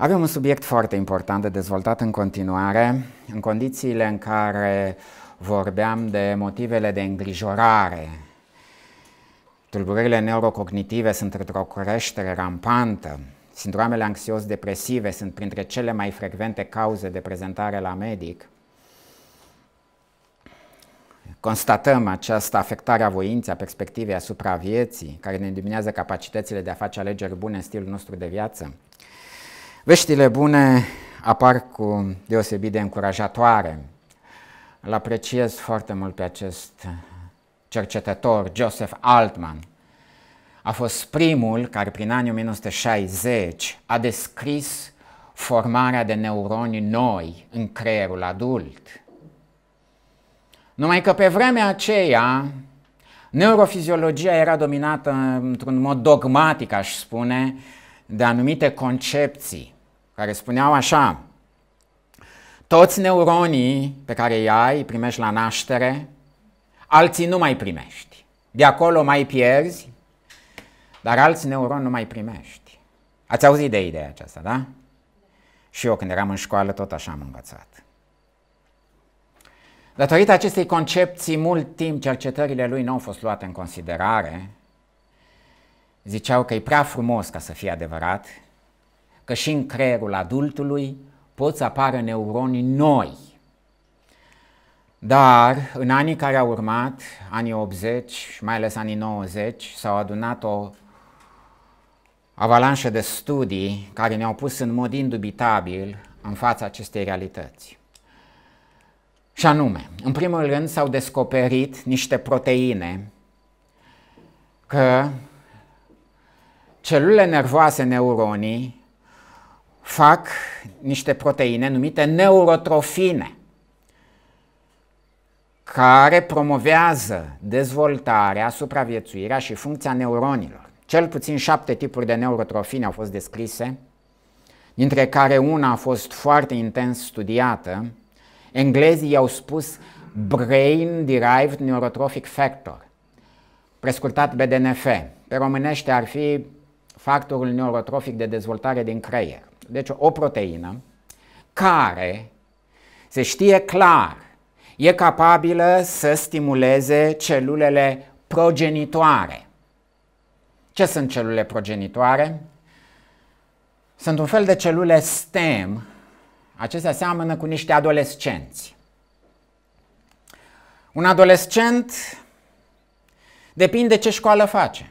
Avem un subiect foarte important de dezvoltat în continuare, în condițiile în care vorbeam de motivele de îngrijorare. Tulburările neurocognitive sunt într-o creștere rampantă. Sindromele anxios-depresive sunt printre cele mai frecvente cauze de prezentare la medic. Constatăm această afectare a voinței, a perspectivei asupra vieții, care ne diminuează capacitățile de a face alegeri bune în stilul nostru de viață. Veștile bune apar cu deosebit de încurajatoare. Îl apreciez foarte mult pe acest cercetător, Joseph Altman. A fost primul care prin anii 1960 a descris formarea de neuroni noi în creierul adult. Numai că pe vremea aceea neurofiziologia era dominată într-un mod dogmatic, aș spune, de anumite concepții care spuneau așa: toți neuronii pe care îi ai primești la naștere, alții nu mai primești. De acolo mai pierzi, dar alți neuroni nu mai primești. Ați auzit de ideea aceasta, da? Și eu când eram în școală tot așa am învățat. Datorită acestei concepții, mult timp cercetările lui nu au fost luate în considerare. Ziceau că e prea frumos ca să fie adevărat, că și în creierul adultului pot să apară neuroni noi. Dar în anii care au urmat, anii 80 și mai ales anii 90, s-au adunat o avalanșă de studii care ne-au pus în mod indubitabil în fața acestei realități. Și anume, în primul rând s-au descoperit niște proteine, că celulele nervoase, neuronii, fac niște proteine numite neurotrofine, care promovează dezvoltarea, supraviețuirea și funcția neuronilor. Cel puțin 7 tipuri de neurotrofine au fost descrise, dintre care una a fost foarte intens studiată. Englezii i-au spus Brain-Derived Neurotrophic Factor, prescurtat BDNF. Pe românește ar fi factorul neurotrofic de dezvoltare din creier. Deci o proteină care, se știe clar, e capabilă să stimuleze celulele progenitoare. Ce sunt celulele progenitoare? Sunt un fel de celule stem. Acestea seamănă cu niște adolescenți. Un adolescent depinde ce școală face.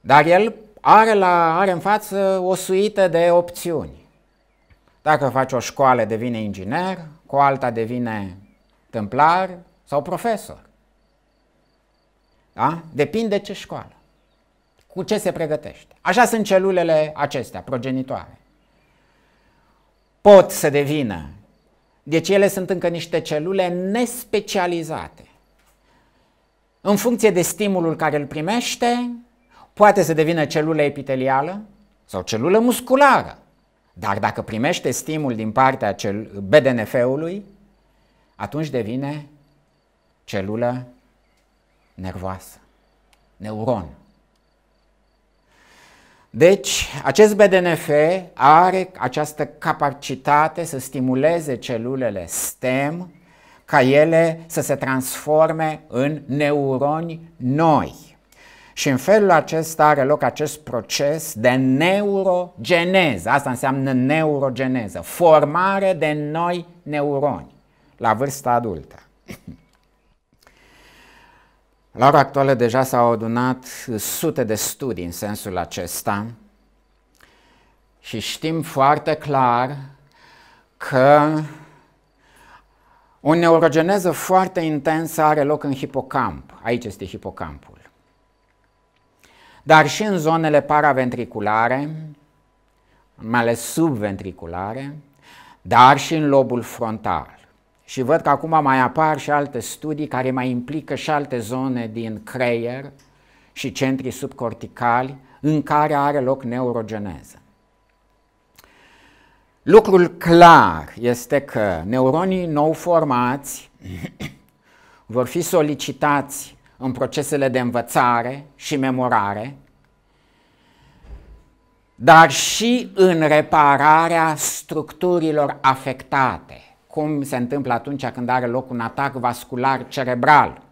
Dar el are în față o suită de opțiuni. Dacă faci o școală, devine inginer, cu alta devine tâmplar sau profesor. Da? Depinde ce școală, cu ce se pregătește. Așa sunt celulele acestea, progenitoare. Pot să devină. Deci ele sunt încă niște celule nespecializate. În funcție de stimulul care îl primește, poate să devină celulă epitelială sau celulă musculară. Dar dacă primește stimul din partea BDNF-ului, atunci devine celulă nervoasă, neuron. Deci, acest BDNF are această capacitate să stimuleze celulele stem ca ele să se transforme în neuroni noi. Și în felul acesta are loc acest proces de neurogeneză. Asta înseamnă neurogeneză, formare de noi neuroni la vârsta adultă. La ora actuală deja s-au adunat sute de studii în sensul acesta și știm foarte clar că o neurogeneză foarte intensă are loc în hipocamp. Aici este hipocampul. Dar și în zonele paraventriculare, mai ales subventriculare, dar și în lobul frontal. Și văd că acum mai apar și alte studii care mai implică și alte zone din creier și centrii subcorticali în care are loc neurogeneză. Lucrul clar este că neuronii nou formați vor fi solicitați în procesele de învățare și memorare dar și în repararea structurilor afectate, cum se întâmplă atunci când are loc un atac vascular cerebral.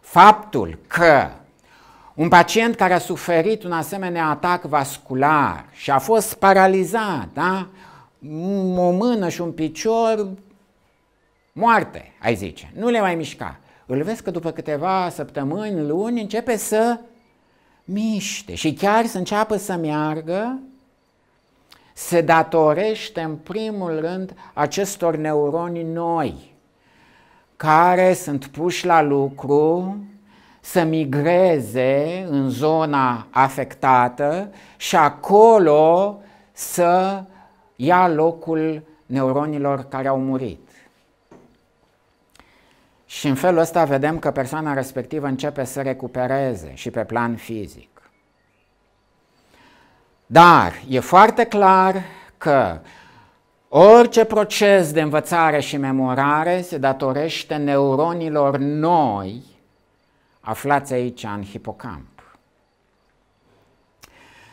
Faptul că un pacient care a suferit un asemenea atac vascular și a fost paralizat, da? O mână și un picior, moarte, ai zice, nu le mai mișca. Îl vezi că după câteva săptămâni, luni, începe să miște și chiar să înceapă să meargă. Se datorește în primul rând acestor neuroni noi, care sunt puși la lucru să migreze în zona afectată și acolo să ia locul neuronilor care au murit. Și în felul ăsta vedem că persoana respectivă începe să recupereze și pe plan fizic. Dar e foarte clar că orice proces de învățare și memorare se datorește neuronilor noi, aflați aici în hipocamp.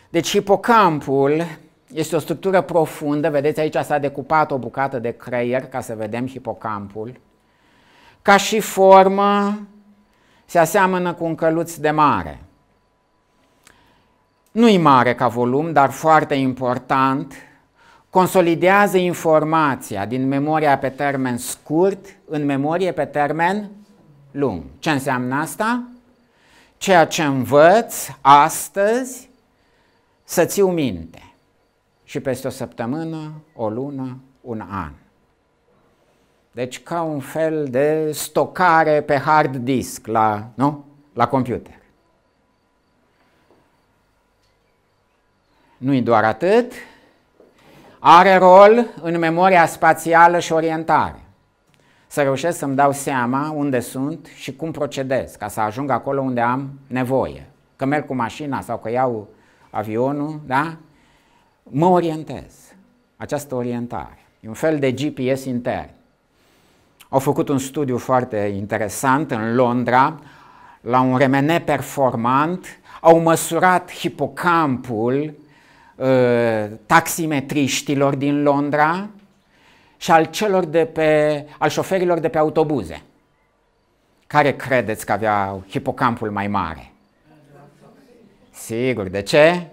Deci hipocampul este o structură profundă, vedeți aici s-a decupat o bucată de creier ca să vedem hipocampul. Ca și formă se aseamănă cu un căluț de mare. Nu-i mare ca volum, dar foarte important, consolidează informația din memoria pe termen scurt în memorie pe termen lung. Ce înseamnă asta? Ceea ce învăț astăzi să țiu minte și peste o săptămână, o lună, un an. Deci ca un fel de stocare pe hard disk la computer. Nu-i doar atât, are rol în memoria spațială și orientare. Să reușesc să-mi dau seama unde sunt și cum procedez, ca să ajung acolo unde am nevoie. Că merg cu mașina sau că iau avionul, da? Mă orientez. Această orientare e un fel de GPS intern. Au făcut un studiu foarte interesant în Londra, la un remene performant, au măsurat hipocampul taximetriștilor din Londra și al șoferilor de pe autobuze. Care credeți că aveau hipocampul mai mare? Sigur, de ce?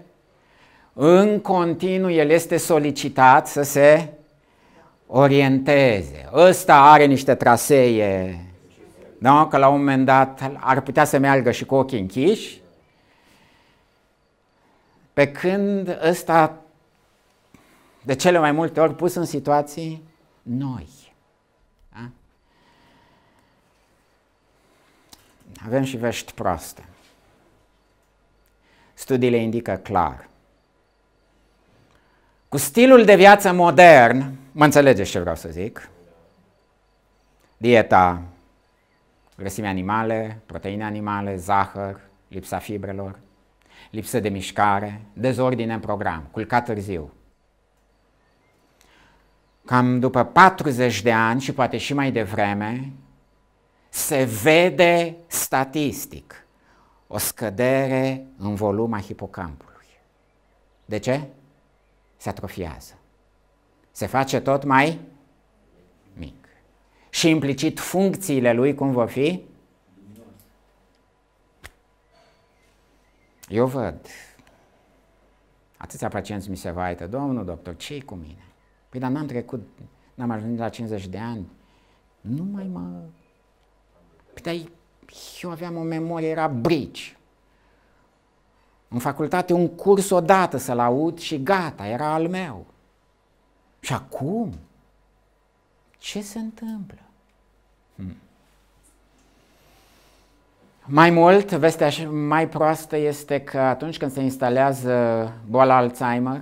În continuu el este solicitat să se orienteze. Ăsta are niște trasee, da? Că la un moment dat ar putea să meargă și cu ochii închiși, pe când ăsta, de cele mai multe ori, pus în situații noi. Da? Avem și vești proaste. Studiile indică clar. Cu stilul de viață modern, mă înțelegeți ce vreau să zic, dieta, grăsime animale, proteine animale, zahăr, lipsa fibrelor, lipsă de mișcare, dezordine în program, culcat târziu. Cam după 40 de ani și poate și mai devreme, se vede statistic o scădere în volum a hipocampului. De ce? Se atrofiază. Se face tot mai mic. Și implicit funcțiile lui cum vor fi? Eu văd atâția pacienți mi se vaită, domnul doctor, ce-i cu mine? Păi, dar n-am ajuns la 50 de ani, nu mai mă... Păi, dar eu aveam o memorie, era brici. În facultate un curs odată să-l aud și gata, era al meu. Și acum? Ce se întâmplă? Mai mult, vestea mai proastă este că atunci când se instalează boala Alzheimer,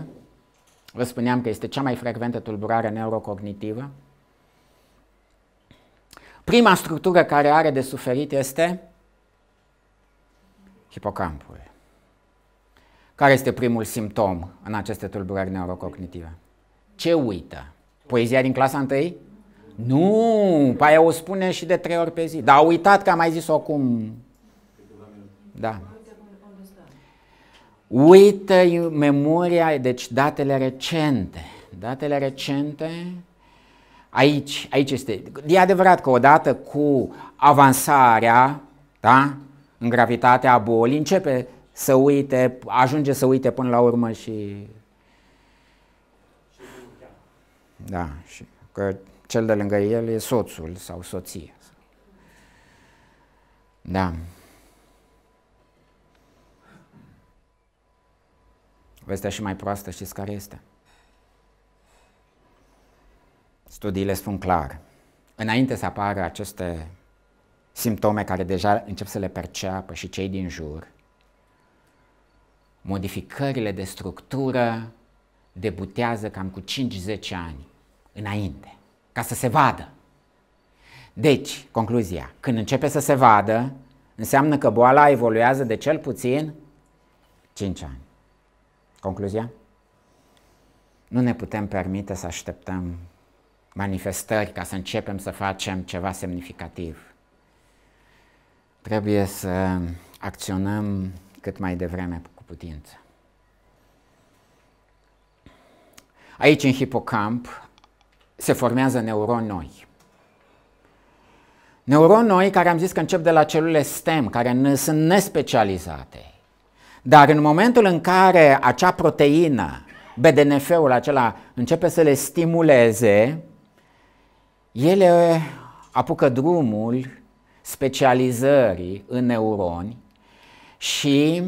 vă spuneam că este cea mai frecventă tulburare neurocognitivă, prima structură care are de suferit este hipocampul. Care este primul simptom în aceste tulburări neurocognitive? Ce uită? Poezia din clasa 1? Nu, pe aia o spune și de 3 ori pe zi. Dar a uitat că am mai zis-o acum. Da. Uită memoria, deci datele recente. Datele recente, aici este. E adevărat că odată cu avansarea, da, în gravitatea bolii, începe să uite, ajunge să uite până la urmă și... Da, și că cel de lângă el e soțul sau soția. Da. Vestea și mai proastă știți care este? Studiile spun clar. Înainte să apară aceste simptome care deja încep să le perceapă și cei din jur, modificările de structură debutează cam cu 5-10 ani înainte, ca să se vadă. Deci, concluzia, când începe să se vadă, înseamnă că boala evoluează de cel puțin 5 ani. Concluzia? Nu ne putem permite să așteptăm manifestări ca să începem să facem ceva semnificativ. Trebuie să acționăm cât mai devreme cu putință. Aici, în hipocamp, se formează neuroni noi. Neuroni noi care am zis că încep de la celule stem, care sunt nespecializate. Dar în momentul în care acea proteină, BDNF-ul acela, începe să le stimuleze, ele apucă drumul specializării în neuroni și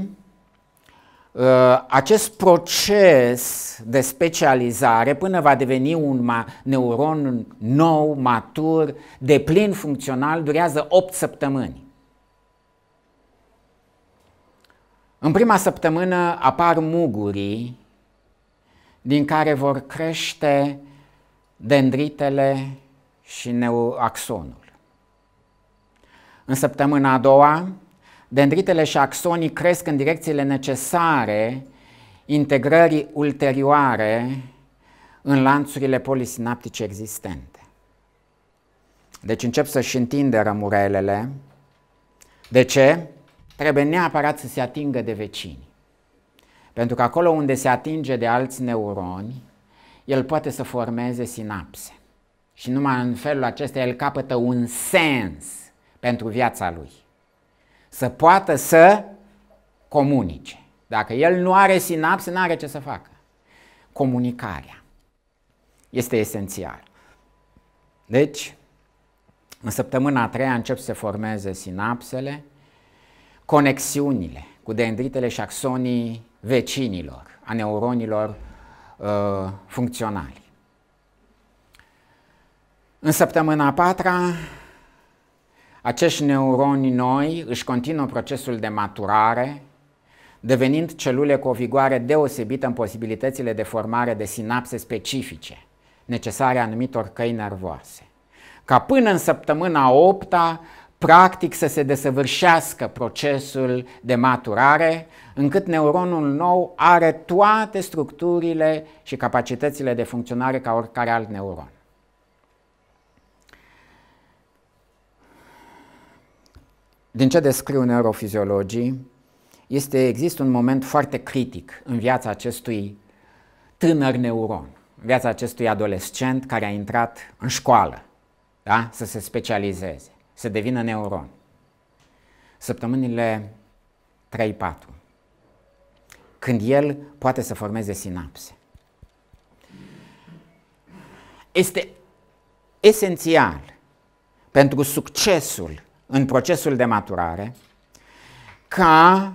acest proces de specializare, până va deveni un neuron nou, matur, deplin funcțional, durează 8 săptămâni. În prima săptămână apar mugurii din care vor crește dendritele și neuroaxonul. În săptămâna a doua, dendritele și axonii cresc în direcțiile necesare integrării ulterioare în lanțurile polisinaptice existente. Deci încep să-și întindă rămurelele. De ce? Trebuie neapărat să se atingă de vecini. Pentru că acolo unde se atinge de alți neuroni, el poate să formeze sinapse. Și numai în felul acesta el capătă un sens pentru viața lui. Să poată să comunice. Dacă el nu are sinapse, nu are ce să facă. Comunicarea este esențială. Deci, în săptămâna a treia încep să se formeze sinapsele, conexiunile cu dendritele și axonii vecinilor, a neuronilor funcționali. În săptămâna a patra, acești neuroni noi își continuă procesul de maturare, devenind celule cu o vigoare deosebită în posibilitățile de formare de sinapse specifice, necesare anumitor căi nervoase. Ca până în săptămâna a opta, practic să se desăvârșească procesul de maturare, încât neuronul nou are toate structurile și capacitățile de funcționare ca oricare alt neuron. Din ce descriu neurofiziologii, există un moment foarte critic în viața acestui tânăr neuron, în viața acestui adolescent care a intrat în școală, da? Să se specializeze, să devină neuron. Săptămânile 3-4, când el poate să formeze sinapse. Este esențial pentru succesul în procesul de maturare ca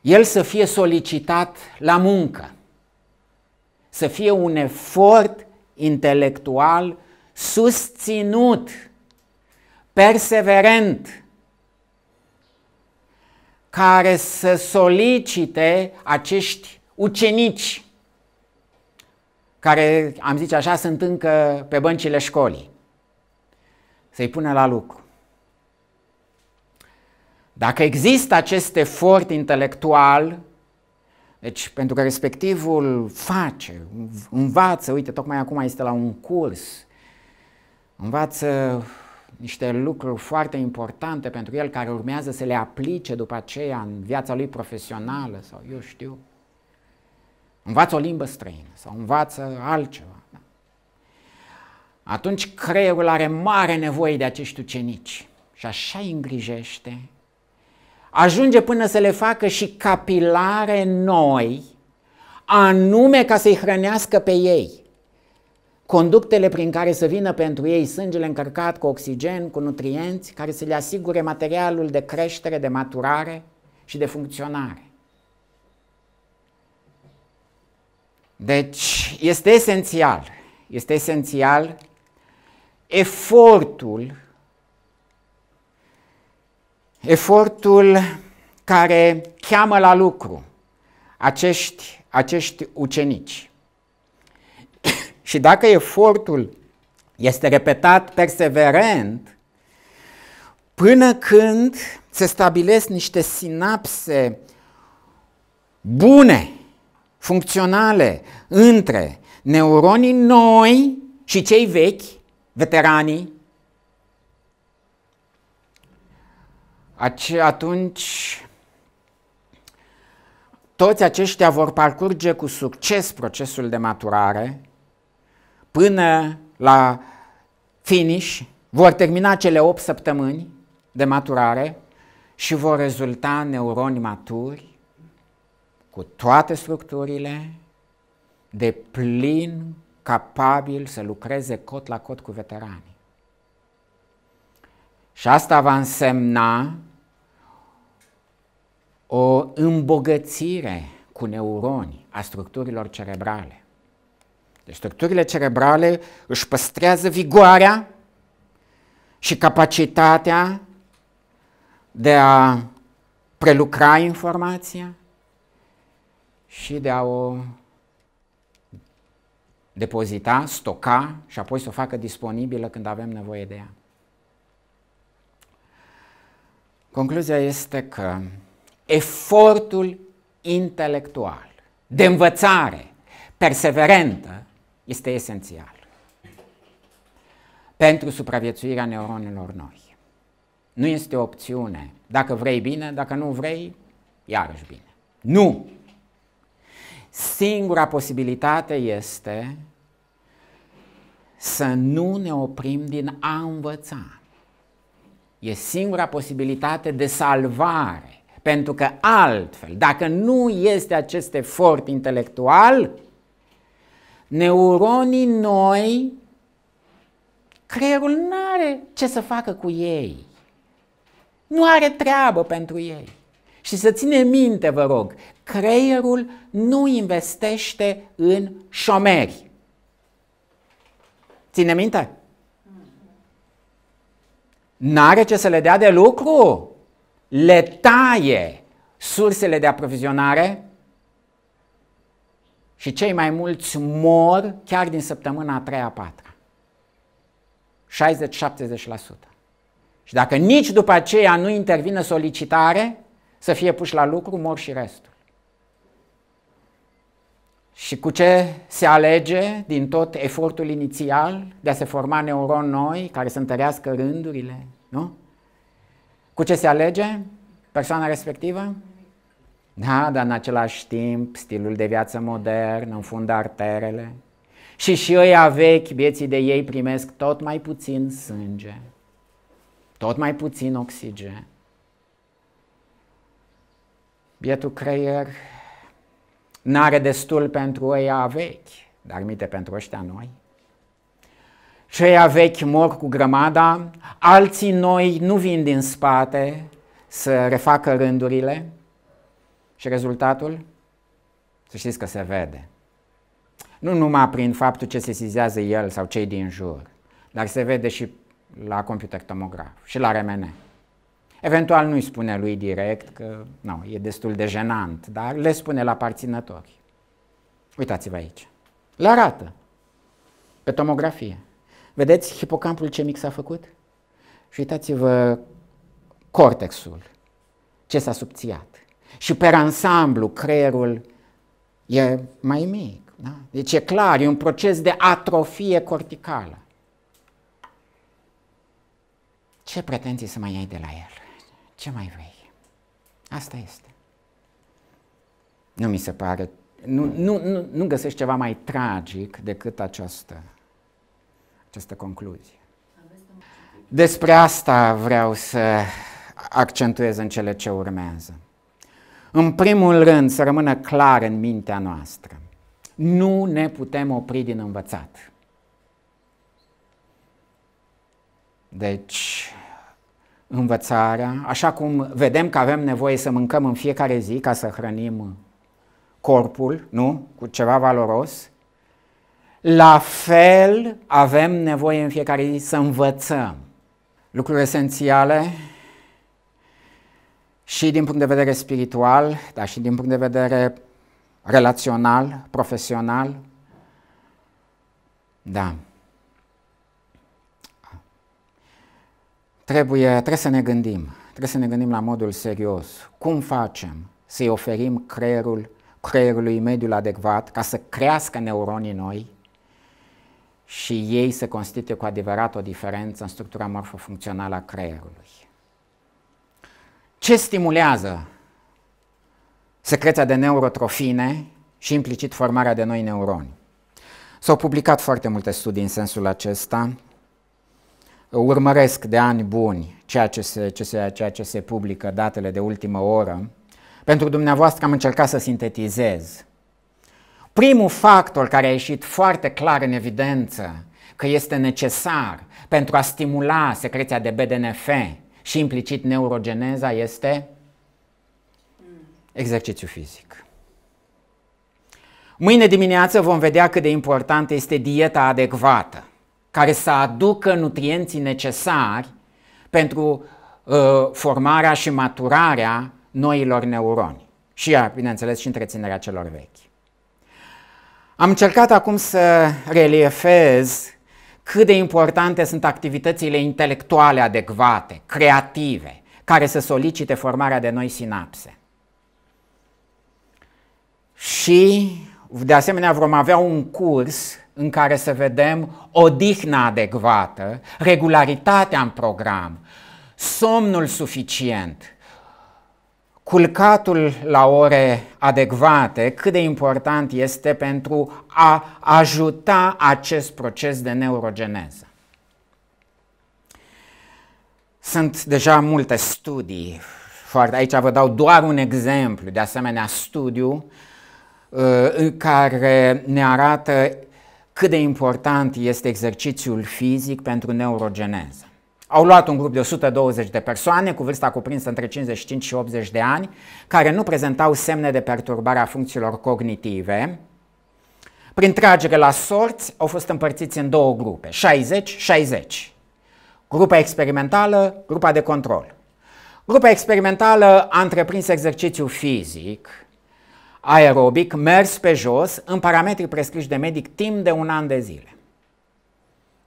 el să fie solicitat la muncă, să fie un efort intelectual susținut, perseverent, care să solicite acești ucenici, care, am zice așa, sunt încă pe băncile școlii, să-i pună la lucru. Dacă există acest efort intelectual, deci pentru că respectivul face, învață, uite, tocmai acum este la un curs, învață niște lucruri foarte importante pentru el, care urmează să le aplice după aceea în viața lui profesională sau eu știu. Învață o limbă străină sau învață altceva. Da. Atunci creierul are mare nevoie de acești ucenici și așa îi îngrijește. Ajunge până să le facă și capilare noi, anume ca să-i hrănească pe ei. Conductele prin care să vină pentru ei sângele încărcat cu oxigen, cu nutrienți, care să le asigure materialul de creștere, de maturare și de funcționare. Deci este esențial efortul care cheamă la lucru acești ucenici. Și dacă efortul este repetat perseverent, până când se stabilesc niște sinapse bune, funcționale, între neuronii noi și cei vechi, veteranii, atunci toți aceștia vor parcurge cu succes procesul de maturare până la finish, vor termina cele 8 săptămâni de maturare și vor rezulta neuroni maturi cu toate structurile, de plin capabil să lucreze cot la cot cu veteranii. Și asta va însemna o îmbogățire cu neuroni a structurilor cerebrale. Deci structurile cerebrale își păstrează vigoarea și capacitatea de a prelucra informația și de a o depozita, stoca și apoi să o facă disponibilă când avem nevoie de ea. Concluzia este că efortul intelectual de învățare perseverentă este esențial pentru supraviețuirea neuronilor noi. Nu este o opțiune. Dacă vrei bine, dacă nu vrei, iarăși bine. Nu! Singura posibilitate este să nu ne oprim din a învăța. E singura posibilitate de salvare, pentru că altfel, dacă nu este acest efort intelectual, neuronii noi, creierul nu are ce să facă cu ei. Nu are treabă pentru ei. Și să ține minte, vă rog, creierul nu investește în șomeri. Ține minte? N-are ce să le dea de lucru. Le taie sursele de aprovizionare și cei mai mulți mor chiar din săptămâna a treia, a patra. 60-70%. Și dacă nici după aceea nu intervine solicitare, să fie puși la lucru, mor și restul. Și cu ce se alege din tot efortul inițial de a se forma neuroni noi, care să întărească rândurile, nu? Cu ce se alege persoana respectivă? Da, dar în același timp stilul de viață modern înfundă arterele și ăia vechi, vieții de ei, primesc tot mai puțin sânge, tot mai puțin oxigen. Bietul creier n-are destul pentru ăia vechi, dar minte pentru ăștia noi. Și ăia vechi mor cu grămada, alții noi nu vin din spate să refacă rândurile și rezultatul? Să știți că se vede. Nu numai prin faptul ce se sesizează el sau cei din jur, dar se vede și la computer tomograf și la RMN. Eventual nu-i spune lui direct, că nu, e destul de jenant, dar le spune la aparținători. Uitați-vă aici. Le arată. Pe tomografie. Vedeți hipocampul ce mic s-a făcut? Și uitați-vă cortexul, ce s-a subțiat. Și pe ansamblu creierul e mai mic. Da? Deci e clar, e un proces de atrofie corticală. Ce pretenții să mai ai de la el? Ce mai vrei? Asta este. Nu mi se pare, nu găsești ceva mai tragic decât această concluzie. Despre asta vreau să accentuez în cele ce urmează. În primul rând, să rămână clar în mintea noastră. Nu ne putem opri din învățat. Deci, învățarea, așa cum vedem că avem nevoie să mâncăm în fiecare zi ca să hrănim corpul, nu? Cu ceva valoros, la fel avem nevoie în fiecare zi să învățăm lucruri esențiale și din punct de vedere spiritual, dar și din punct de vedere relațional, profesional. Da. Trebuie să ne gândim, la modul serios. Cum facem să-i oferim creierului mediul adecvat ca să crească neuronii noi și ei să constituie cu adevărat o diferență în structura morfofuncțională a creierului? Ce stimulează secreția de neurotrofine și implicit formarea de noi neuroni? S-au publicat foarte multe studii în sensul acesta. Urmăresc de ani buni ceea ce se publică, datele de ultimă oră. Pentru dumneavoastră am încercat să sintetizez. Primul factor care a ieșit foarte clar în evidență că este necesar pentru a stimula secreția de BDNF și implicit neurogeneza este exercițiu fizic. Mâine dimineață vom vedea cât de importantă este dieta adecvată, care să aducă nutrienții necesari pentru formarea și maturarea noilor neuroni și, bineînțeles, și întreținerea celor vechi. Am încercat acum să reliefez cât de importante sunt activitățile intelectuale adecvate, creative, care să solicite formarea de noi sinapse. Și, de asemenea, vom avea un curs în care să vedem odihna adecvată, regularitatea în program, somnul suficient, culcatul la ore adecvate, cât de important este pentru a ajuta acest proces de neurogeneză. Sunt deja multe studii, aici vă dau doar un exemplu, de asemenea studiu, care ne arată cât de important este exercițiul fizic pentru neurogeneză. Au luat un grup de 120 de persoane cu vârsta cuprinsă între 55 și 80 de ani, care nu prezentau semne de perturbare a funcțiilor cognitive. Prin tragere la sorți au fost împărțiți în două grupe, 60-60. Grupa experimentală, grupa de control. Grupa experimentală a întreprins exercițiu fizic aerobic, mers pe jos, în parametrii prescriși de medic timp de 1 an de zile.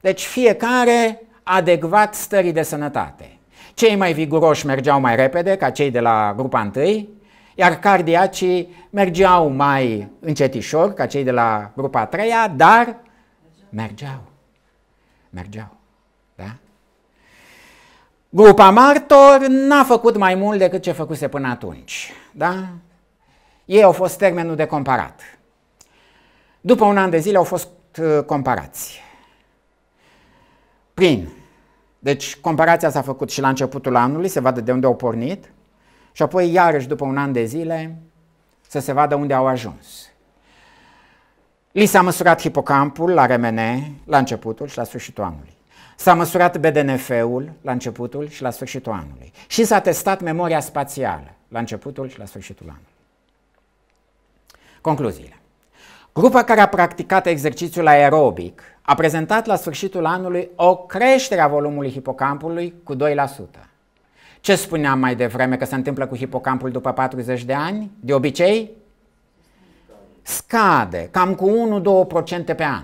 Deci fiecare adecvat stării de sănătate. Cei mai viguroși mergeau mai repede ca cei de la grupa 1, iar cardiacii mergeau mai încetișor ca cei de la grupa 3-a, dar mergeau. Da? Grupa martor n-a făcut mai mult decât ce făcuse până atunci. Da? Ei au fost termenul de comparat. După 1 an de zile au fost comparați. Deci comparația s-a făcut și la începutul anului, se vadă de unde au pornit, și apoi iarăși după 1 an de zile să se vadă unde au ajuns. Li s-a măsurat hipocampul la RMN la începutul și la sfârșitul anului. S-a măsurat BDNF-ul la începutul și la sfârșitul anului. Și s-a testat memoria spațială la începutul și la sfârșitul anului. Concluziile. Grupa care a practicat exercițiul aerobic a prezentat la sfârșitul anului o creștere a volumului hipocampului cu 2%. Ce spuneam mai devreme că se întâmplă cu hipocampul după 40 de ani? De obicei, scade cam cu 1-2% pe an.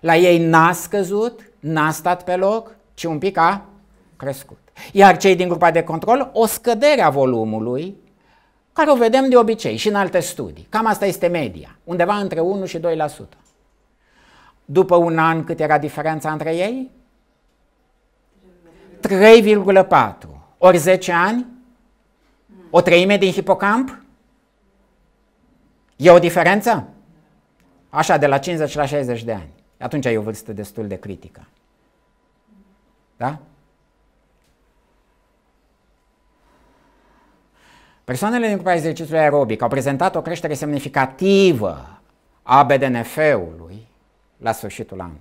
La ei n-a scăzut, n-a stat pe loc, ci un pic a crescut. Iar cei din grupa de control, o scădere a volumului, care o vedem de obicei și în alte studii. Cam asta este media, undeva între 1 și 2%. După 1 an, cât era diferența între ei? 3,4 ori 10 ani, o treime din hipocamp, e o diferență? Așa, de la 50 la 60 de ani. Atunci e o vârstă destul de critică. Da? Persoanele din grupa exercițiului aerobic au prezentat o creștere semnificativă a BDNF-ului la sfârșitul anului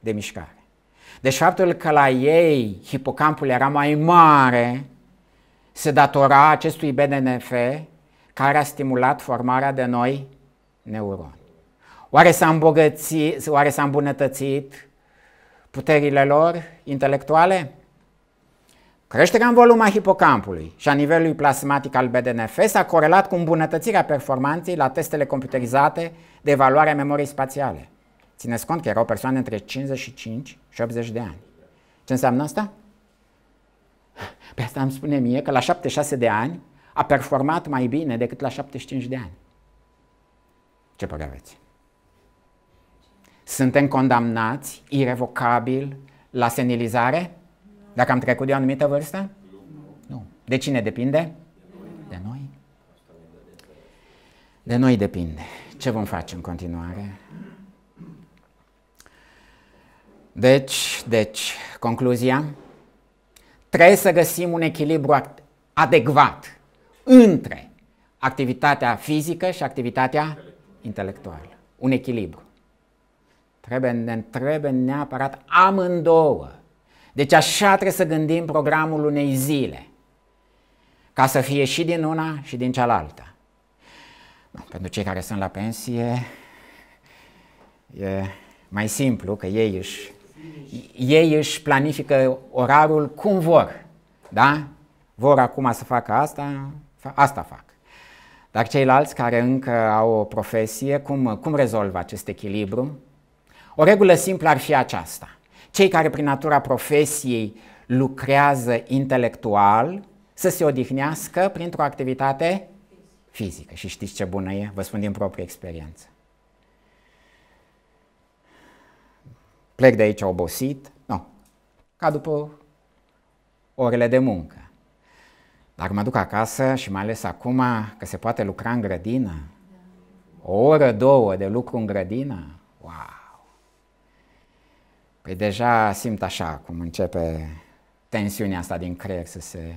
de mișcare. Deci faptul că la ei hipocampul era mai mare se datora acestui BDNF care a stimulat formarea de noi neuroni. Oare s-a îmbunătățit puterile lor intelectuale? Creșterea în volum a hipocampului și a nivelului plasmatic al BDNF s-a corelat cu îmbunătățirea performanței la testele computerizate de evaluare a memoriei spațiale. Țineți cont că erau persoane între 55 și 80 de ani. Ce înseamnă asta? Pe asta îmi spune mie că la 76 de ani a performat mai bine decât la 75 de ani. Ce părere aveți? Suntem condamnați irevocabil la senilizare? Dacă am trecut de o anumită vârstă? Nu. De cine depinde? De noi. De noi depinde. Ce vom face în continuare? Deci, concluzia? Trebuie să găsim un echilibru adecvat între activitatea fizică și activitatea intelectuală. Un echilibru. Trebuie neapărat amândouă. Deci așa trebuie să gândim programul unei zile, ca să fie și din una și din cealaltă. Pentru cei care sunt la pensie, e mai simplu, că ei își planifică orarul cum vor. Da? Vor acum să facă asta, asta fac. Dar ceilalți care încă au o profesie, cum rezolvă acest echilibru? O regulă simplă ar fi aceasta. Cei care prin natura profesiei lucrează intelectual să se odihnească printr-o activitate fizică. Și știți ce bună e? Vă spun din proprie experiență. Plec de aici obosit, nu, ca după orele de muncă. Dar mă duc acasă și mai ales acum că se poate lucra în grădină, o oră, două de lucru în grădină, wow! Păi deja simt așa cum începe tensiunea asta din creier să se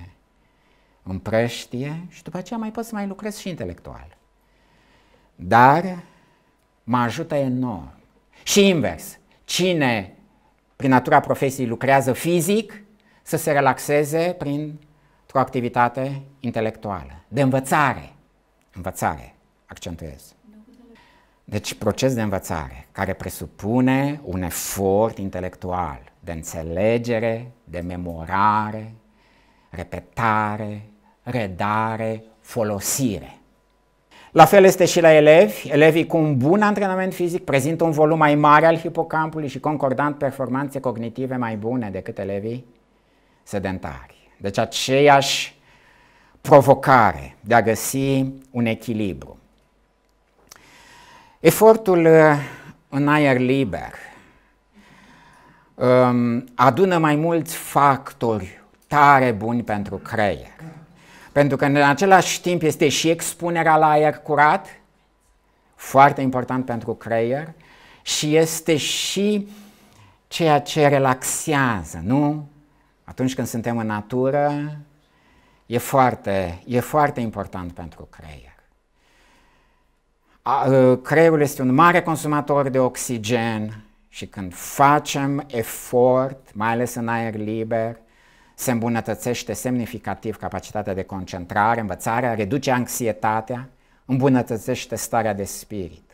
împrăștie și după aceea mai pot să mai lucrez și intelectual. Dar mă ajută enorm. Și invers, cine prin natura profesiei lucrează fizic să se relaxeze printr-o activitate intelectuală, de învățare. Învățare, accentuez. Deci proces de învățare care presupune un efort intelectual de înțelegere, de memorare, repetare, redare, folosire. La fel este și la elevi. Elevii cu un bun antrenament fizic prezintă un volum mai mare al hipocampului și concordant performanțe cognitive mai bune decât elevii sedentari. Deci aceeași provocare de a găsi un echilibru. Efortul în aer liber adună mai mulți factori tare buni pentru creier. Pentru că în același timp este și expunerea la aer curat, foarte important pentru creier, și este și ceea ce relaxează, nu? Atunci când suntem în natură, e foarte important pentru creier. Creierul este un mare consumator de oxigen și când facem efort, mai ales în aer liber, se îmbunătățește semnificativ capacitatea de concentrare, învățarea, reduce anxietatea, îmbunătățește starea de spirit.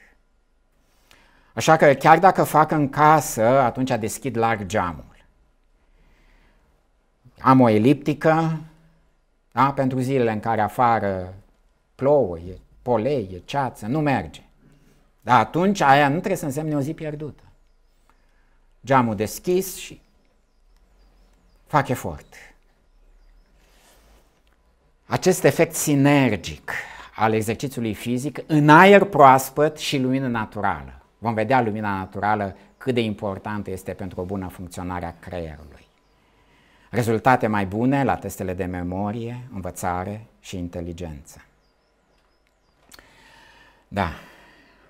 Așa că chiar dacă fac în casă, atunci deschid larg geamul. Am o eliptică, da? Pentru zilele în care afară plouă, e polei, e ceață, nu merge. Dar atunci aia nu trebuie să însemne o zi pierdută. Geamul deschis și fac efort. Acest efect sinergic al exercițiului fizic în aer proaspăt și lumină naturală. Vom vedea lumina naturală cât de importantă este pentru o bună funcționare a creierului. rezultate mai bune la testele de memorie, învățare și inteligență. Da,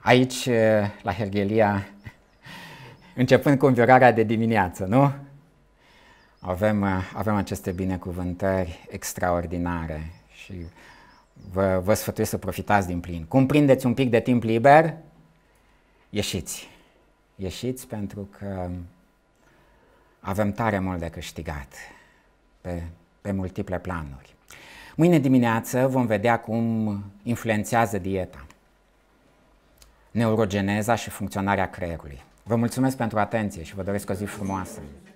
aici, la Hergelia, începând cu înviorarea de dimineață, nu? Avem aceste binecuvântări extraordinare și vă sfătuiesc să profitați din plin. Cum prindeți un pic de timp liber, ieșiți. Ieșiți pentru că avem tare mult de câștigat pe multiple planuri. Mâine dimineață vom vedea cum influențează dieta, neurogeneza și funcționarea creierului. Vă mulțumesc pentru atenție și vă doresc o zi frumoasă!